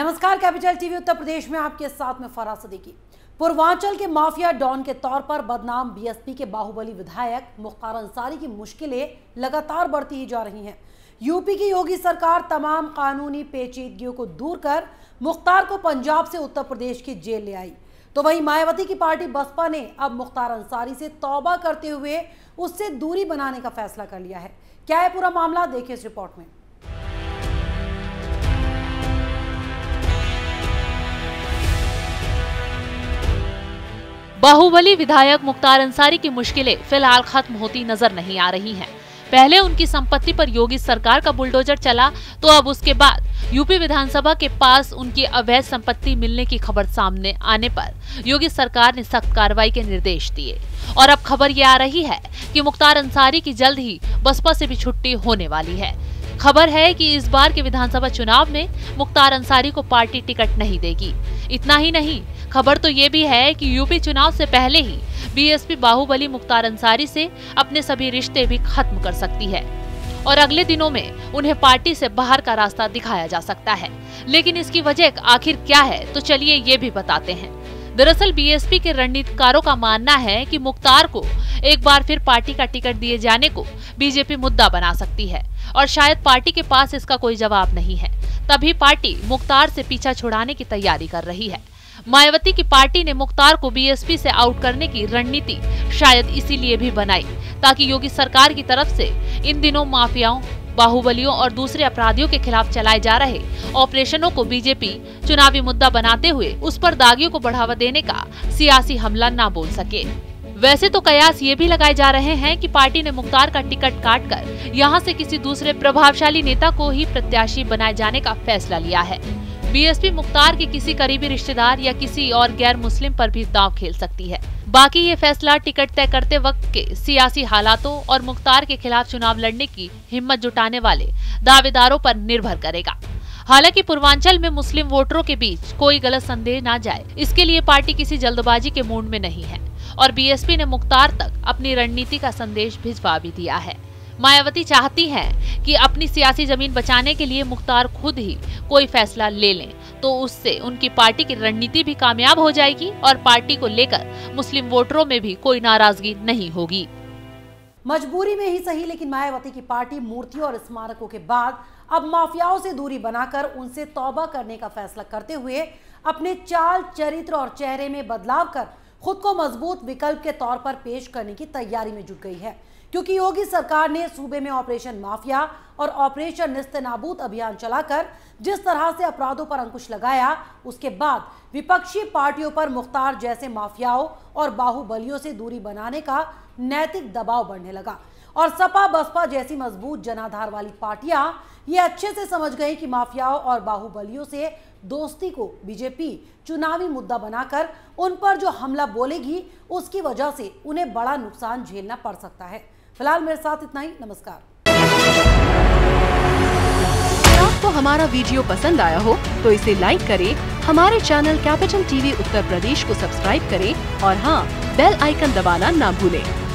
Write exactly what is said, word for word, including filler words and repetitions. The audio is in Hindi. नमस्कार, कैपिटल टीवी उत्तर प्रदेश में आपके साथ में फराह सदीकी। पूर्वांचल के माफिया डॉन के तौर पर बदनाम बीएसपी के बाहुबली विधायक मुख्तार अंसारी की मुश्किलें लगातार बढ़ती ही जा रही हैं। यूपी की योगी सरकार तमाम कानूनी पेचीदगियों को दूर कर मुख्तार को पंजाब से उत्तर प्रदेश की जेल ले आई, तो वहीं मायावती की पार्टी बसपा ने अब मुख्तार अंसारी से तौबा करते हुए उससे दूरी बनाने का फैसला कर लिया है। क्या है पूरा मामला, देखिए इस रिपोर्ट में। बाहुबली विधायक मुख्तार अंसारी की मुश्किलें फिलहाल खत्म होती नजर नहीं आ रही हैं। पहले उनकी संपत्ति पर योगी सरकार का बुलडोजर चला, तो अब उसके बाद यूपी विधानसभा के पास उनकी अवैध संपत्ति मिलने की खबर सामने आने पर योगी सरकार ने सख्त कार्रवाई के निर्देश दिए। और अब खबर ये आ रही है कि मुख्तार अंसारी की जल्द ही बसपा से भी छुट्टी होने वाली है। खबर है कि इस बार के विधानसभा चुनाव में मुख्तार अंसारी को पार्टी टिकट नहीं देगी। इतना ही नहीं, खबर तो ये भी है कि यूपी चुनाव से पहले ही बीएसपी बाहुबली मुख्तार अंसारी से अपने सभी रिश्ते भी खत्म कर सकती है और अगले दिनों में उन्हें पार्टी से बाहर का रास्ता दिखाया जा सकता है। लेकिन इसकी वजह आखिर क्या है, तो चलिए ये भी बताते हैं। दरअसल बीएसपी के रणनीतिकारों का मानना है कि मुख्तार को एक बार फिर पार्टी का टिकट दिए जाने को बीजेपी मुद्दा बना सकती है और शायद पार्टी के पास इसका कोई जवाब नहीं है, तभी पार्टी मुख्तार से पीछा छुड़ाने की तैयारी कर रही है। मायावती की पार्टी ने मुख्तार को बीएसपी से आउट करने की रणनीति शायद इसीलिए भी बनाई ताकि योगी सरकार की तरफ से इन दिनों माफियाओं, बाहुबलियों और दूसरे अपराधियों के खिलाफ चलाए जा रहे ऑपरेशनों को बीजेपी चुनावी मुद्दा बनाते हुए उस पर दागियों को बढ़ावा देने का सियासी हमला ना बोल सके। वैसे तो कयास ये भी लगाए जा रहे हैं कि पार्टी ने मुख्तार का टिकट काटकर यहाँ से किसी दूसरे प्रभावशाली नेता को ही प्रत्याशी बनाए जाने का फैसला लिया है। बीएसपी मुख्तार के किसी करीबी रिश्तेदार या किसी और गैर मुस्लिम पर भी दांव खेल सकती है। बाकी ये फैसला टिकट तय करते वक्त के सियासी हालातों और मुख्तार के खिलाफ चुनाव लड़ने की हिम्मत जुटाने वाले दावेदारों पर निर्भर करेगा। हालांकि पूर्वांचल में मुस्लिम वोटरों के बीच कोई गलत संदेह ना जाए, इसके लिए पार्टी किसी जल्दबाजी के मूड में नहीं है और बीएसपी ने मुख्तार तक अपनी रणनीति का संदेश भिजवा भी दिया है। मायावती चाहती हैं कि अपनी सियासी जमीन बचाने के लिए मुख्तार खुद ही कोई फैसला ले लें, तो उससे उनकी पार्टी की रणनीति भी कामयाब हो जाएगी और पार्टी को लेकर मुस्लिम वोटरों में भी कोई नाराजगी नहीं होगी। मजबूरी में ही सही, लेकिन मायावती की पार्टी मूर्तियों और स्मारकों के बाद अब माफियाओं से दूरी बनाकर उनसे तौबा करने का फैसला करते हुए अपने चाल, चरित्र और चेहरे में बदलाव कर खुद को मजबूत विकल्प के तौर पर पेश करने की तैयारी में जुट गई है, क्योंकि योगी सरकार ने सूबे में ऑपरेशन माफिया और ऑपरेशन नेस्तनाबूत अभियान चलाकर जिस तरह से अपराधों पर अंकुश लगाया, उसके बाद विपक्षी पार्टियों पर मुख्तार जैसे माफियाओं और बाहुबलियों से दूरी बनाने का नैतिक दबाव बढ़ने लगा और सपा बसपा जैसी मजबूत जनाधार वाली पार्टियां ये अच्छे से समझ गई कि माफियाओं और बाहुबलियों से दोस्ती को बीजेपी चुनावी मुद्दा बनाकर उन पर जो हमला बोलेगी, उसकी वजह से उन्हें बड़ा नुकसान झेलना पड़ सकता है। फिलहाल मेरे साथ इतना ही, नमस्कार। अगर आपको हमारा वीडियो पसंद आया हो तो इसे लाइक करें, हमारे channel capital TV Uttar Pradesh को सब्सक्राइब करें और हाँ, बेल आइकन दबाना ना भूलें